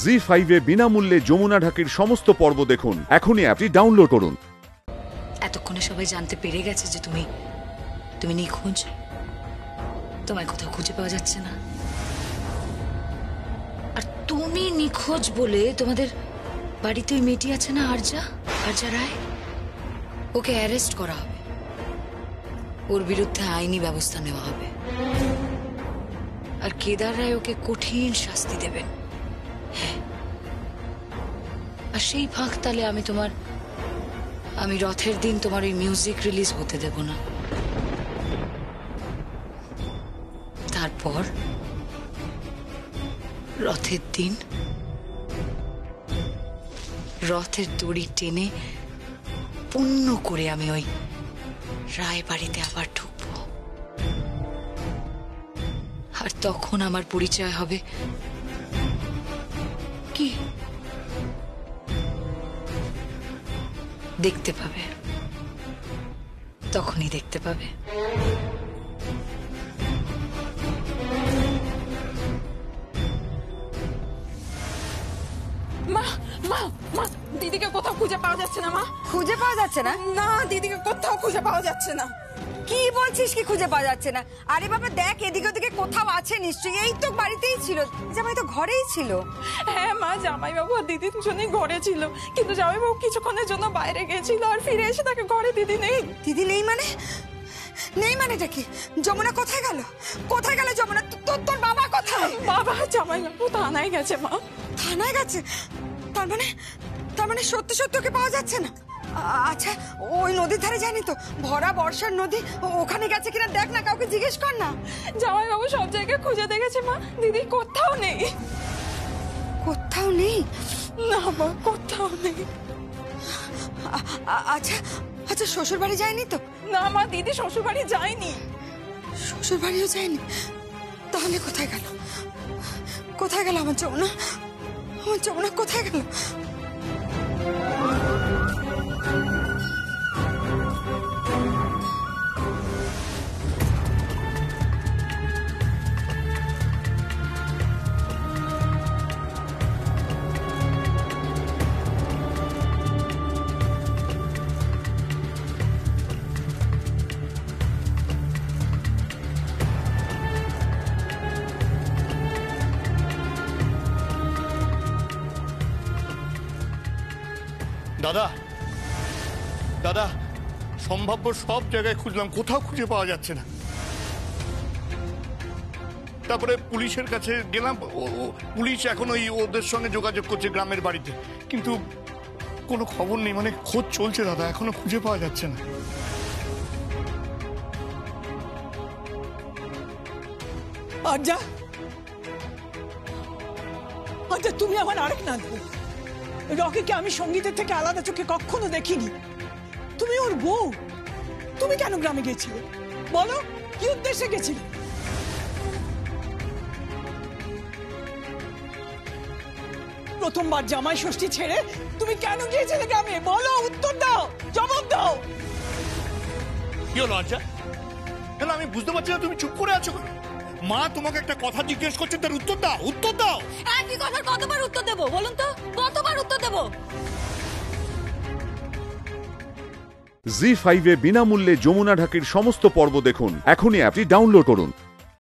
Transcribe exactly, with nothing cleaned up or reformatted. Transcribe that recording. जी five ए বিনামূল্যে যমুনা ঢাকির সমস্ত পর্ব দেখুন। এখনই অ্যাপটি ডাউনলোড করুন। এতক্ষণে সবাই জানতে পেরে গেছে যে তুমি তুমি নিখোঁজ। তোমায় কোথাও খুঁজে পাওয়া যাচ্ছে না। আর তুমি নিখোঁজ বলে তোমাদের বাড়িতে ওই মেয়েটি আছে না, আরজা আরজা রায়, ওকে অ্যারেস্ট করা হবে। ওর বিরুদ্ধে আইনি ব্যবস্থা নেওয়া হবে। আর কেদার রায় ওকে কঠিন শাস্তি দেবেন। আর সেই ফাঁক তালে আমি তোমার আমি রথের দিন তোমার ওই মিউজিক রিলিজ হতে দেব না। তারপর রথের দিন রথের দড়ি টেনে পূর্ণ করে আমি ওই রায় বাড়িতে আবার ঢুকব। আর তখন আমার পরিচয় হবে কি দেখতে পাবে, তখনই দেখতে পাবে। মা মা মা দিদিকে কোথাও খুঁজে পাওয়া যাচ্ছে না। মা খুঁজে পাওয়া যাচ্ছে না? না দিদিকে কোথাও খুঁজে পাওয়া যাচ্ছে না। কি বলছিস, কি খুঁজে পাওয়া যাচ্ছে না? আরে বাবা দেখ, এদিকে ওদিকে কোথাও আছে নিশ্চয়ই। এই তো বাড়িতেই ছিল, জামাই তো ঘরেই ছিল। হ্যাঁ মা, জামাই বাবু আর দিদি দুজনেই ঘরে ছিল, কিন্তু জামাই বাবু কিছুক্ষণের জন্য বাইরে গেছিল আর ফিরে এসে তাকে ঘরে দিদি নেই। দিদি নেই মানে নেই মানে এটা কি? যমুনা কোথায় গেল? কোথায় গেল যমুনা? তোর তোর বাবা কোথায়? বাবা জামাই বাবু থানায় গেছে। মা থানায় গেছে? তার মানে তার মানে সত্যি সত্যি ওকে পাওয়া যাচ্ছে না। আচ্ছা ওই নদীর ধারে জানি তো, ভরা বর্ষার নদী, ওখানে গেছে কিনা দেখ না, কাউকে জিজ্ঞেস কর না। জামাই বাবু সব জায়গায় খুঁজে দেখেছে মা, দিদি কোথাও নেই। কোথাও নেই? না মা কোথাও নেই। আচ্ছা আচ্ছা শ্বশুর বাড়ি যায়নি তো? না মা দিদি শ্বশুর বাড়ি যায়নি। শ্বশুর বাড়িও যায়নি? তাহলে কোথায় গেল? কোথায় গেল আমার যমুনা? আমার যমুনা কোথায় গেল? দাদা দাদা সম্ভাব্য সব জায়গায় খুঁজলাম, কোথাও খুঁজে পাওয়া যাচ্ছে না। তারপরে পুলিশের কাছে গেলাম, পুলিশ এখন ওই ওদের সঙ্গে যোগাযোগ করছে গ্রামের বাড়িতে, কিন্তু কোনো খবর নেই। মানে খোঁজ চলছে দাদা, এখনো খুঁজে পাওয়া যাচ্ছে না। আচ্ছা আচ্ছা তুমি আমার আরেক নাচ রকিকে আমি সঙ্গীতের থেকে আলাদা চোখে কখনো দেখিনি। তুমি ওর বউ, তুমি কেন গ্রামে গেছিলে বলো? কি উদ্দেশ্যে গেছিলে? প্রথমবার জামাই ষষ্ঠী ছেড়ে তুমি কেন গিয়েছিলে গ্রামে বলো? উত্তর দাও, জবাব দাও। কি হলো আচ্ছা? আমি বুঝতে পারছি না তুমি চুপ করে আছো। মা তোমাকে একটা কথা জিজ্ঞেস করছে, তার উত্তর দাও, উত্তর দাও। একই কথার কতবার উত্তর দেবো বলুন তো, কতবার উত্তর দেবো? জি ফাইভ এ বিনামূল্যে যমুনা ঢাকির সমস্ত পর্ব দেখুন। এখনই অ্যাপটি ডাউনলোড করুন।